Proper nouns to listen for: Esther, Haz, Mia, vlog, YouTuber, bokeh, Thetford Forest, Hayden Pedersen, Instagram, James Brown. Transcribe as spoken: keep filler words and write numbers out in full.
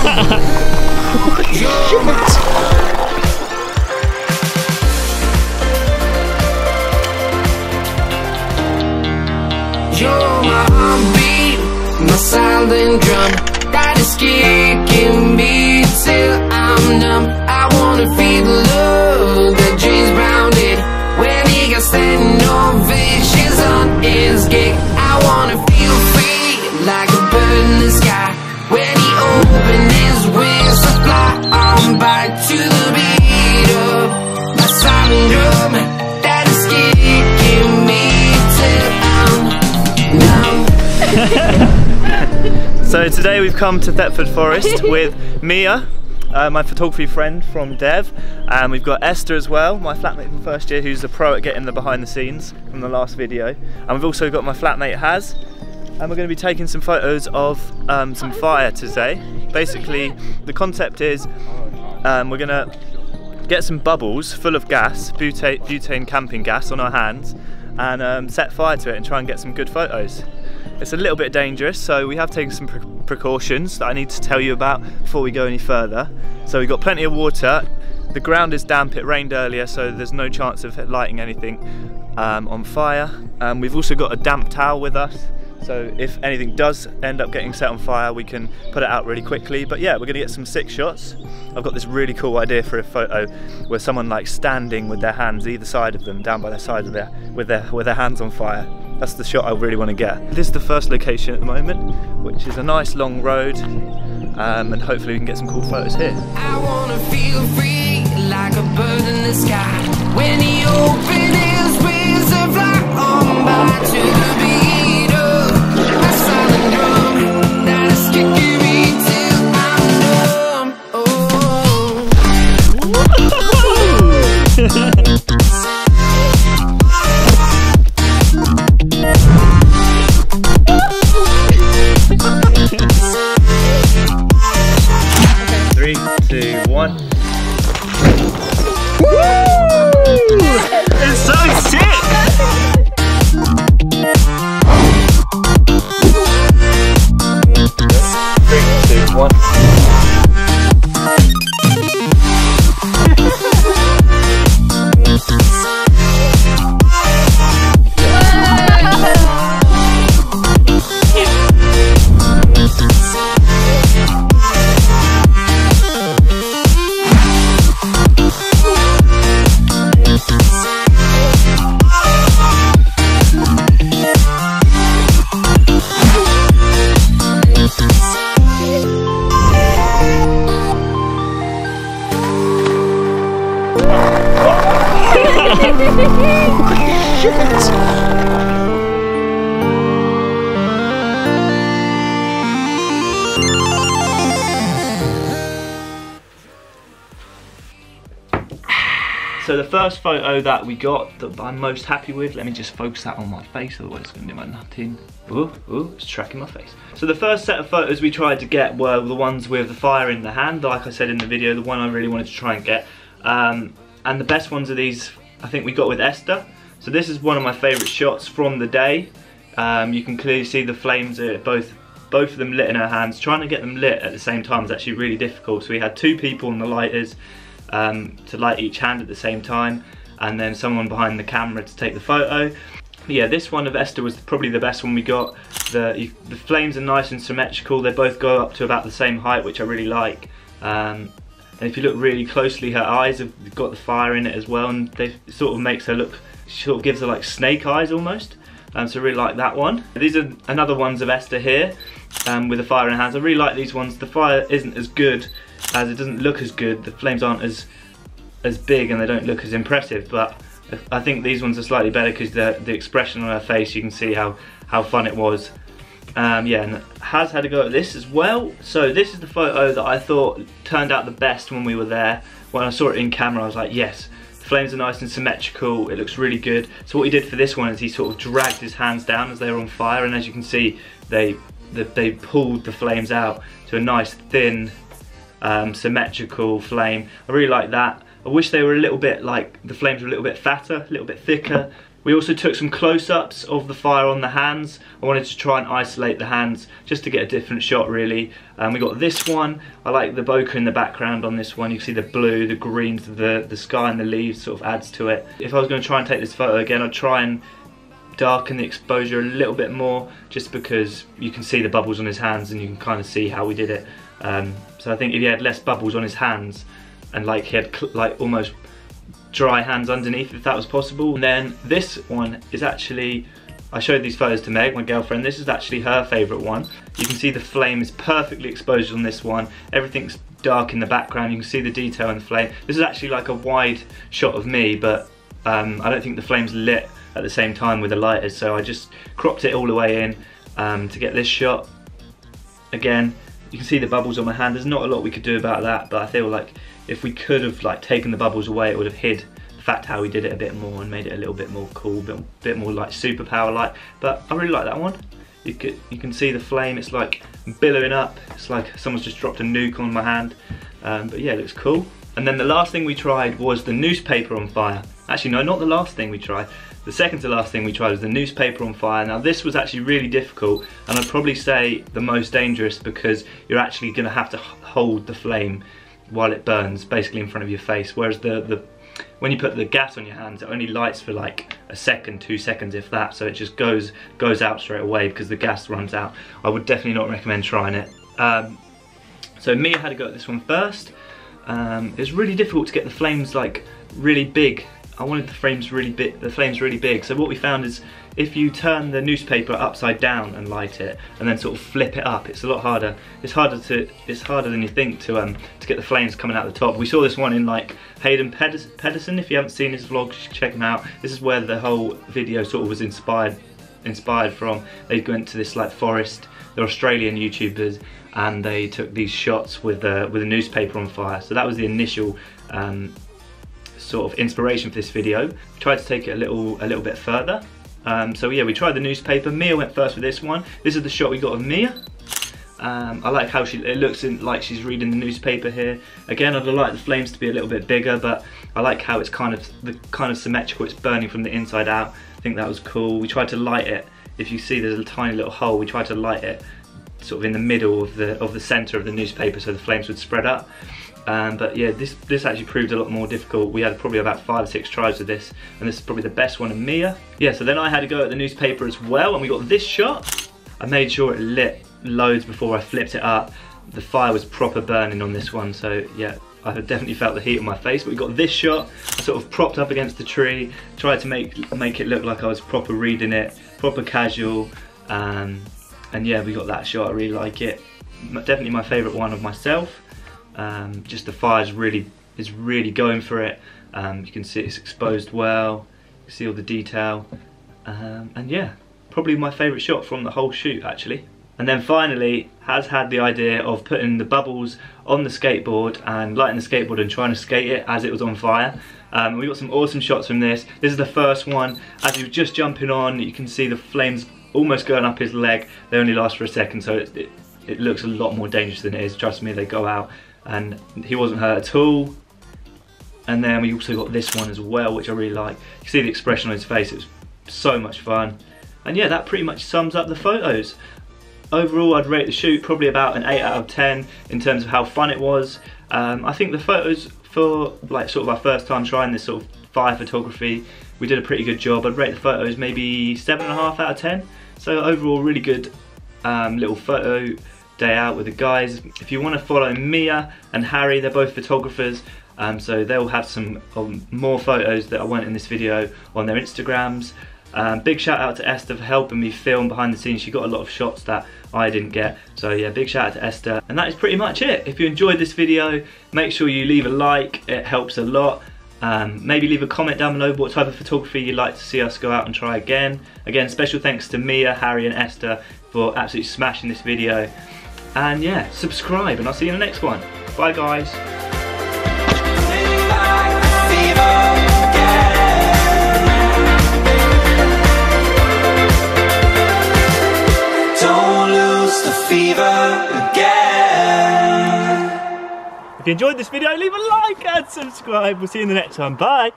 Shit! You're my heartbeat, my silent drum that is kicking me till I'm numb. I wanna feel the love that James Brown did when he got standing ovations on his gig. I wanna feel free like a bird in the sky when he opened his wings to fly on by to the beat of my silent drum that is kicking me till I'm numb. So today we've come to Thetford Forest with Mia, uh, my photography friend from Dev, and we've got Esther as well, my flatmate from first year, who's the pro at getting the behind the scenes from the last video, and we've also got my flatmate Haz, and we're going to be taking some photos of um, some fire today. Basically the concept is um, we're going to get some bubbles full of gas, butane, butane camping gas on our hands, and um, set fire to it and try and get some good photos. It's a little bit dangerous, so we have taken some pre precautions that I need to tell you about before we go any further. So we've got plenty of water, the ground is damp, it rained earlier, so there's no chance of lighting anything um, on fire. Um, we've also got a damp towel with us, so if anything does end up getting set on fire, we can put it out really quickly. But yeah, we're gonna get some sick shots. I've got this really cool idea for a photo where someone like standing with their hands either side of them, down by their side of their, with their, with their hands on fire. That's the shot I really wanna get. This is the first location at the moment, which is a nice long road, um, and hopefully we can get some cool photos here. I wanna feel free like a bird in the sky when he opened his wings and fly on by to the beat of a silent drum that is kicking me till I'm numb. Oh. So the first photo that we got that I'm most happy with, let me just focus that on my face, otherwise it's gonna do my nutting. Ooh, ooh, it's tracking my face. So the first set of photos we tried to get were the ones with the fire in the hand, like I said in the video, the one I really wanted to try and get. Um, and the best ones are these, I think we got with Esther. So this is one of my favorite shots from the day. Um, you can clearly see the flames are both, both of them lit in her hands. Trying to get them lit at the same time is actually really difficult. So we had two people on the lighters, Um, to light each hand at the same time, and then someone behind the camera to take the photo. But yeah, this one of Esther was probably the best one we got. The, you, the flames are nice and symmetrical, they both go up to about the same height, which I really like. Um, and if you look really closely, her eyes have got the fire in it as well, and they sort of makes her look, sort of gives her like snake eyes almost. Um, so I really like that one. These are another ones of Esther here, um, with the fire in her hands. I really like these ones. The fire isn't as good, as it doesn't look as good, the flames aren't as as big and they don't look as impressive, but I think these ones are slightly better because the, the expression on her face, you can see how, how fun it was. Um, yeah, and Haz had a go at this as well. So this is the photo that I thought turned out the best when we were there. When I saw it in camera, I was like, yes, the flames are nice and symmetrical, it looks really good. So what he did for this one is he sort of dragged his hands down as they were on fire, and as you can see, they, they, they pulled the flames out to a nice thin, Um, symmetrical flame. I really like that. I wish they were a little bit like, the flames were a little bit fatter, a little bit thicker, We also took some close-ups of the fire on the hands. I wanted to try and isolate the hands just to get a different shot really. Um, we got this one. I like the bokeh in the background on this one. You can see the blue, the greens, the, the sky and the leaves sort of adds to it. If I was going to try and take this photo again, I'd try and darken the exposure a little bit more just because you can see the bubbles on his hands and you can kind of see how we did it. Um, so I think if he had less bubbles on his hands and like he had cl like almost dry hands underneath, if that was possible. And then this one is actually, I showed these photos to Meg, my girlfriend. This is actually her favourite one. You can see the flame is perfectly exposed on this one. Everything's dark in the background. You can see the detail in the flame. This is actually like a wide shot of me, but um, I don't think the flame's lit at the same time with the lighters, so I just cropped it all the way in um, to get this shot. Again, you can see the bubbles on my hand. There's not a lot we could do about that, but I feel like if we could have like taken the bubbles away, it would have hid the fact how we did it a bit more and made it a little bit more cool, a bit more like superpower like. But I really like that one. You can, you can see the flame, it's like billowing up. It's like someone's just dropped a nuke on my hand. Um, but yeah, it looks cool. And then the last thing we tried was the newspaper on fire. Actually, no, not the last thing we tried. The second to last thing we tried was the newspaper on fire. Now this was actually really difficult and I'd probably say the most dangerous because you're actually going to have to hold the flame while it burns basically in front of your face, whereas the, the when you put the gas on your hands it only lights for like a second, two seconds if that, so it just goes goes out straight away because the gas runs out. I would definitely not recommend trying it. Um, so Mia had a go at this one first. Um, it was really difficult to get the flames like really big. I wanted the flames really big. The flames really big. So what we found is, if you turn the newspaper upside down and light it, and then sort of flip it up, it's a lot harder. It's harder to. It's harder than you think to um to get the flames coming out the top. We saw this one in like Hayden Pedersen. If you haven't seen his vlog, check him out. This is where the whole video sort of was inspired inspired from. They went to this like forest. They're Australian YouTubers, and they took these shots with uh, with a newspaper on fire. So that was the initial. Um, sort of inspiration for this video. We tried to take it a little a little bit further. Um, so yeah, we tried the newspaper. Mia went first with this one. This is the shot we got of Mia. Um, I like how she it looks in, like she's reading the newspaper here. Again, I'd like the flames to be a little bit bigger, but I like how it's kind of the kind of symmetrical. It's burning from the inside out. I think that was cool. We tried to light it. If you see, there's a tiny little hole. We tried to light it sort of in the middle of the of the center of the newspaper, so the flames would spread up. Um, but yeah, this this actually proved a lot more difficult. We had probably about five or six tries of this, and this is probably the best one of Mia. Yeah, so then I had a go at the newspaper as well, and we got this shot. I made sure it lit loads before I flipped it up. The fire was proper burning on this one, so yeah, I definitely felt the heat on my face. But we got this shot, sort of propped up against the tree, tried to make make it look like I was proper reading it, proper casual, um, and yeah, we got that shot. I really like it. Definitely my favourite one of myself. Um, just the fire is really is really going for it. Um, you can see it's exposed well. You can see all the detail, um, and yeah, probably my favourite shot from the whole shoot actually. And then finally, Haz had the idea of putting the bubbles on the skateboard and lighting the skateboard and trying to skate it as it was on fire. Um, we got some awesome shots from this. This is the first one. As he was just jumping on, you can see the flames almost going up his leg. They only last for a second, so it, it, it looks a lot more dangerous than it is. Trust me, they go out. And he wasn't hurt at all. And then we also got this one as well, which I really like. You can see the expression on his face, it was so much fun. And yeah, that pretty much sums up the photos. Overall, I'd rate the shoot probably about an eight out of ten in terms of how fun it was. Um, I think the photos for like sort of our first time trying this sort of fire photography, we did a pretty good job. I'd rate the photos maybe seven and a half out of ten. So overall, really good um, little photo day out with the guys. If you want to follow Mia and Harry, they're both photographers, um, so they'll have some um, more photos that I weren't in this video on their Instagrams. Um, big shout out to Esther for helping me film behind the scenes. She got a lot of shots that I didn't get, so yeah, big shout out to Esther. And that is pretty much it. If you enjoyed this video, make sure you leave a like, it helps a lot. Um, maybe leave a comment down below what type of photography you'd like to see us go out and try again. Again, special thanks to Mia, Harry and Esther for absolutely smashing this video. And yeah, subscribe and I'll see you in the next one. Bye guys. If you enjoyed this video, leave a like and subscribe. We'll see you in the next one. Bye.